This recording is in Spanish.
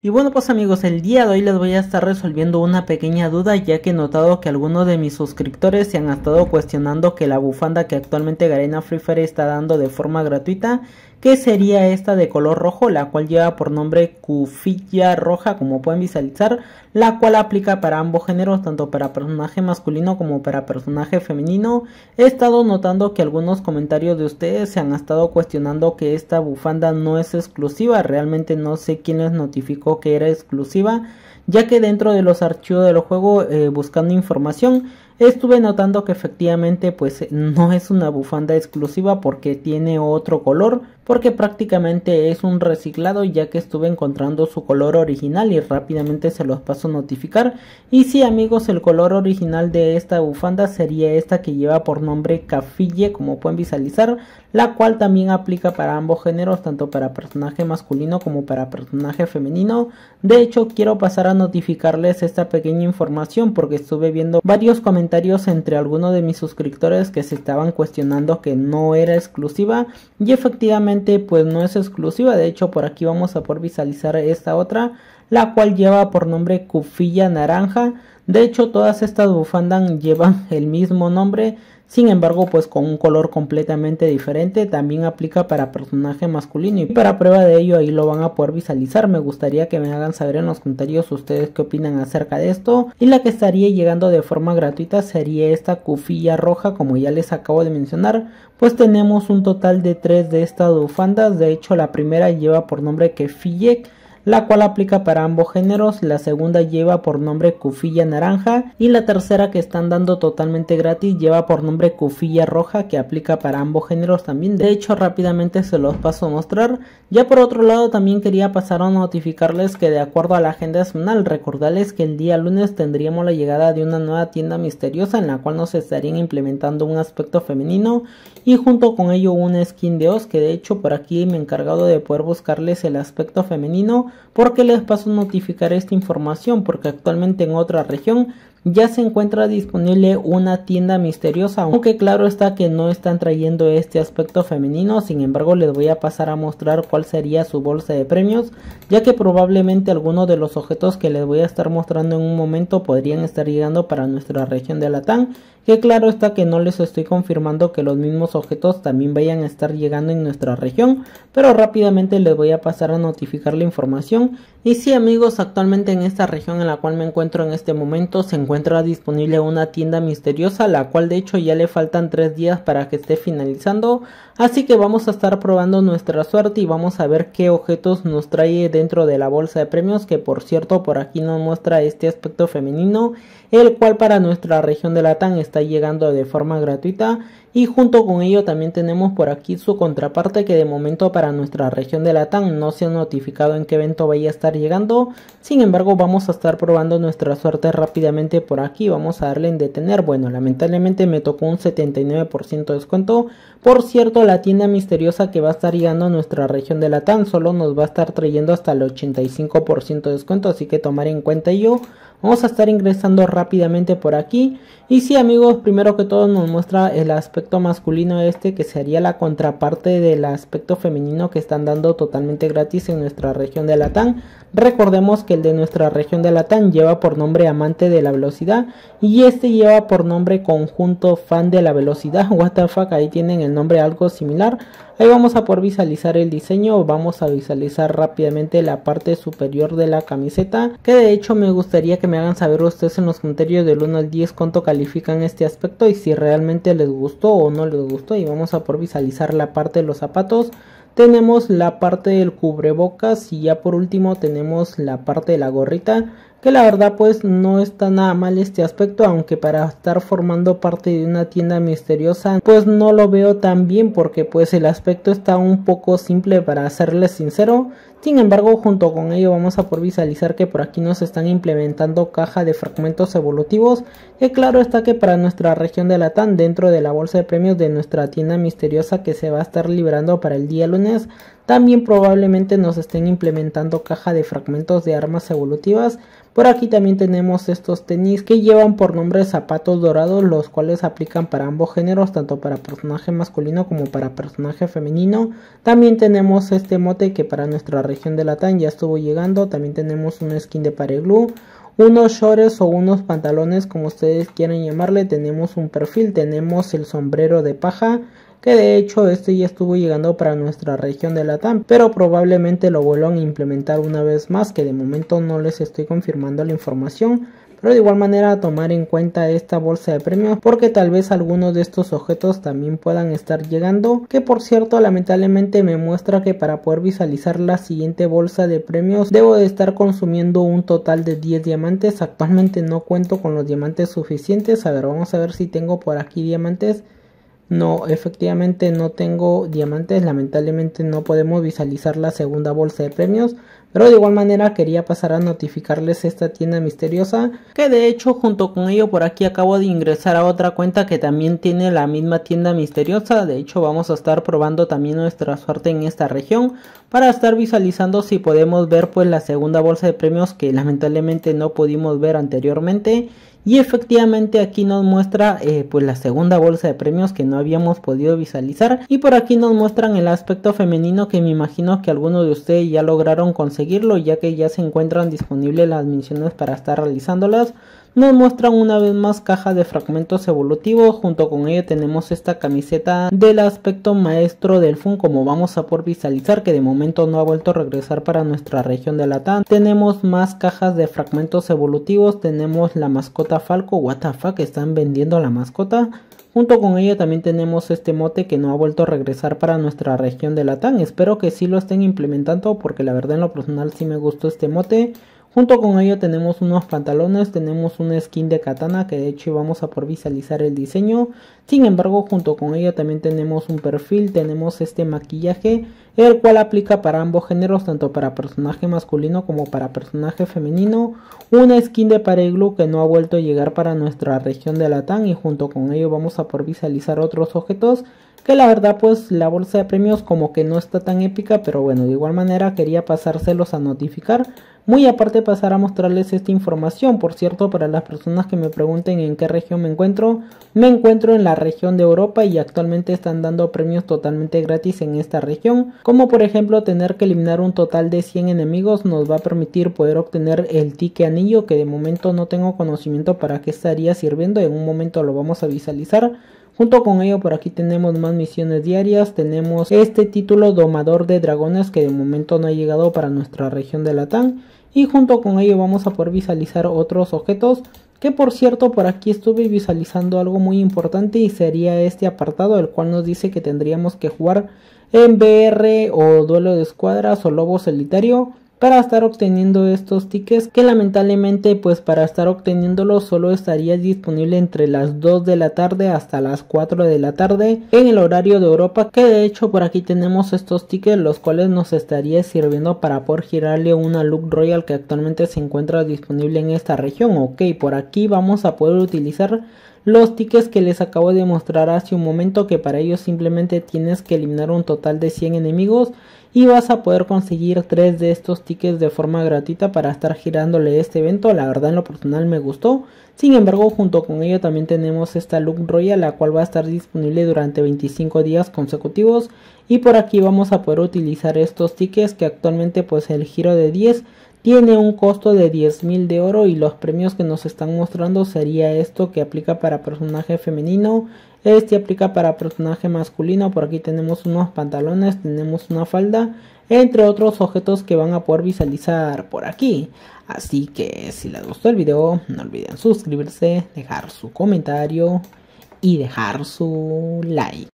Y bueno pues amigos, el día de hoy les voy a estar resolviendo una pequeña duda, ya que he notado que algunos de mis suscriptores se han estado cuestionando que la bufanda que actualmente Garena Free Fire está dando de forma gratuita, que sería esta de color rojo, la cual lleva por nombre Kufiyya Roja, como pueden visualizar, la cual aplica para ambos géneros, tanto para personaje masculino como para personaje femenino. He estado notando que algunos comentarios de ustedes se han estado cuestionando que esta bufanda no es exclusiva. Realmente no sé quién les notificó que era exclusiva, ya que dentro de los archivos del juego, buscando información, estuve notando que efectivamente pues no es una bufanda exclusiva porque tiene otro color, porque prácticamente es un reciclado, ya que estuve encontrando su color original y rápidamente se los paso a notificar. Y sí amigos, el color original de esta bufanda sería esta que lleva por nombre Kufiyya, como pueden visualizar, la cual también aplica para ambos géneros, tanto para personaje masculino como para personaje femenino. De hecho quiero pasar a notificarles esta pequeña información porque estuve viendo varios comentarios entre algunos de mis suscriptores que se estaban cuestionando que no era exclusiva, y efectivamente pues no es exclusiva. De hecho por aquí vamos a poder visualizar esta otra, la cual lleva por nombre Kufiyya Naranja. De hecho todas estas bufandas llevan el mismo nombre, sin embargo pues con un color completamente diferente. También aplica para personaje masculino, y para prueba de ello ahí lo van a poder visualizar. Me gustaría que me hagan saber en los comentarios ustedes qué opinan acerca de esto. Y la que estaría llegando de forma gratuita sería esta Kufiyya Roja, como ya les acabo de mencionar. Pues tenemos un total de 3 de estas bufandas. De hecho la primera lleva por nombre Fillek, la cual aplica para ambos géneros. La segunda lleva por nombre Kufiyya Naranja, y la tercera que están dando totalmente gratis lleva por nombre Kufiyya Roja, que aplica para ambos géneros también. De hecho rápidamente se los paso a mostrar. Ya por otro lado también quería pasar a notificarles que de acuerdo a la agenda semanal, recordarles que el día lunes tendríamos la llegada de una nueva tienda misteriosa, en la cual nos estarían implementando un aspecto femenino y junto con ello una skin de Oz, que de hecho por aquí me he encargado de poder buscarles el aspecto femenino. Porque les paso a notificar esta información, porque actualmente en otra región ya se encuentra disponible una tienda misteriosa, aunque claro está que no están trayendo este aspecto femenino. Sin embargo les voy a pasar a mostrar cuál sería su bolsa de premios, ya que probablemente algunos de los objetos que les voy a estar mostrando en un momento podrían estar llegando para nuestra región de Latam, que claro está que no les estoy confirmando que los mismos objetos también vayan a estar llegando en nuestra región, pero rápidamente les voy a pasar a notificar la información. Y sí amigos, actualmente en esta región en la cual me encuentro en este momento se encuentra disponible una tienda misteriosa, la cual de hecho ya le faltan 3 días para que esté finalizando, así que vamos a estar probando nuestra suerte y vamos a ver qué objetos nos trae dentro de la bolsa de premios, que por cierto por aquí nos muestra este aspecto femenino, el cual para nuestra región de Latam está llegando de forma gratuita, y junto con ello también tenemos por aquí su contraparte, que de momento para nuestra región de Latam no se ha notificado en qué evento vaya a estar llegando. Sin embargo vamos a estar probando nuestra suerte rápidamente por aquí. Vamos a darle en detener. Bueno, lamentablemente me tocó un 79% de descuento. Por cierto, la tienda misteriosa que va a estar llegando a nuestra región de Latam solo nos va a estar trayendo hasta el 85% de descuento, así que tomar en cuenta ello. Vamos a estar ingresando rápidamente por aquí. Y sí amigos, primero que todo nos muestra el aspecto masculino este, que sería la contraparte del aspecto femenino que están dando totalmente gratis en nuestra región de Latam. Recordemos que el de nuestra región de Latam lleva por nombre Amante de la Velocidad, y este lleva por nombre Conjunto Fan de la Velocidad. What the fuck, ahí tienen el nombre algo similar. Ahí vamos a poder visualizar el diseño. Vamos a visualizar rápidamente la parte superior de la camiseta, que de hecho me gustaría que me hagan saber ustedes en los comentarios del 1 al 10 cuánto califican este aspecto y si realmente les gustó o no les gustó. Y vamos a poder visualizar la parte de los zapatos. Tenemos la parte del cubrebocas y ya por último tenemos la parte de la gorrita, que la verdad pues no está nada mal este aspecto, aunque para estar formando parte de una tienda misteriosa pues no lo veo tan bien, porque pues el aspecto está un poco simple para serles sincero. Sin embargo junto con ello vamos a poder visualizar que por aquí nos están implementando caja de fragmentos evolutivos, que claro está que para nuestra región de Latam dentro de la bolsa de premios de nuestra tienda misteriosa que se va a estar liberando para el día lunes También probablemente nos estén implementando caja de fragmentos de armas evolutivas. Por aquí también tenemos estos tenis que llevan por nombre zapatos dorados, los cuales aplican para ambos géneros, tanto para personaje masculino como para personaje femenino. También tenemos este mote que para nuestra región de Latam ya estuvo llegando. También tenemos un skin de Pareglú, unos shorts o unos pantalones, como ustedes quieran llamarle. Tenemos un perfil, tenemos el sombrero de paja, que de hecho este ya estuvo llegando para nuestra región de Latam, pero probablemente lo vuelvan a implementar una vez más, que de momento no les estoy confirmando la información. Pero de igual manera tomar en cuenta esta bolsa de premios, porque tal vez algunos de estos objetos también puedan estar llegando. Que por cierto, lamentablemente me muestra que para poder visualizar la siguiente bolsa de premios debo de estar consumiendo un total de 10 diamantes. Actualmente no cuento con los diamantes suficientes. A ver, vamos a ver si tengo por aquí diamantes. No, efectivamente no tengo diamantes, lamentablemente no podemos visualizar la segunda bolsa de premios. Pero de igual manera quería pasar a notificarles esta tienda misteriosa, que de hecho junto con ello por aquí acabo de ingresar a otra cuenta que también tiene la misma tienda misteriosa. De hecho vamos a estar probando también nuestra suerte en esta región para estar visualizando si podemos ver pues la segunda bolsa de premios, que lamentablemente no pudimos ver anteriormente. Y efectivamente aquí nos muestra pues la segunda bolsa de premios que no habíamos podido visualizar. Y por aquí nos muestran el aspecto femenino, que me imagino que algunos de ustedes ya lograron conseguirlo, ya que ya se encuentran disponibles las misiones para estar realizándolas. Nos muestran una vez más caja de fragmentos evolutivos, junto con ello tenemos esta camiseta del aspecto maestro del fun, como vamos a por visualizar, que de momento no ha vuelto a regresar para nuestra región de Latam. Tenemos más cajas de fragmentos evolutivos, tenemos la mascota Falco, what the fuck, están vendiendo la mascota. Junto con ello también tenemos este mote que no ha vuelto a regresar para nuestra región de Latam. Espero que sí lo estén implementando, porque la verdad en lo personal sí me gustó este mote. Junto con ello tenemos unos pantalones, tenemos una skin de katana que de hecho vamos a por visualizar el diseño. Sin embargo, junto con ello también tenemos un perfil, tenemos este maquillaje, el cual aplica para ambos géneros, tanto para personaje masculino como para personaje femenino. Una skin de Pareglú que no ha vuelto a llegar para nuestra región de Latam, y junto con ello vamos a por visualizar otros objetos. Que la verdad pues la bolsa de premios como que no está tan épica, pero bueno, de igual manera quería pasárselos a notificar. Muy aparte pasar a mostrarles esta información. Por cierto, para las personas que me pregunten en qué región me encuentro en la región de Europa, y actualmente están dando premios totalmente gratis en esta región. Como por ejemplo tener que eliminar un total de 100 enemigos nos va a permitir poder obtener el ticket anillo, que de momento no tengo conocimiento para qué estaría sirviendo, en un momento lo vamos a visualizar. Junto con ello por aquí tenemos más misiones diarias, tenemos este título Domador de Dragones que de momento no ha llegado para nuestra región de Latam, y junto con ello vamos a poder visualizar otros objetos. Que por cierto por aquí estuve visualizando algo muy importante, y sería este apartado, el cual nos dice que tendríamos que jugar en BR o duelo de escuadras o lobo solitario para estar obteniendo estos tickets, que lamentablemente pues para estar obteniéndolos solo estaría disponible entre las 2 de la tarde hasta las 4 de la tarde en el horario de Europa, que de hecho por aquí tenemos estos tickets, los cuales nos estaría sirviendo para poder girarle una Look Royal que actualmente se encuentra disponible en esta región. Ok, por aquí vamos a poder utilizar los tickets que les acabo de mostrar hace un momento, que para ello simplemente tienes que eliminar un total de 100 enemigos y vas a poder conseguir 3 de estos tickets de forma gratuita para estar girándole este evento. La verdad en lo personal me gustó. Sin embargo, junto con ello también tenemos esta Look Royal, la cual va a estar disponible durante 25 días consecutivos. Y por aquí vamos a poder utilizar estos tickets, que actualmente pues el giro de 10 tiene un costo de 10.000 de oro, y los premios que nos están mostrando sería esto que aplica para personaje femenino, este aplica para personaje masculino. Por aquí tenemos unos pantalones, tenemos una falda, entre otros objetos que van a poder visualizar por aquí. Así que si les gustó el video no olviden suscribirse, dejar su comentario y dejar su like.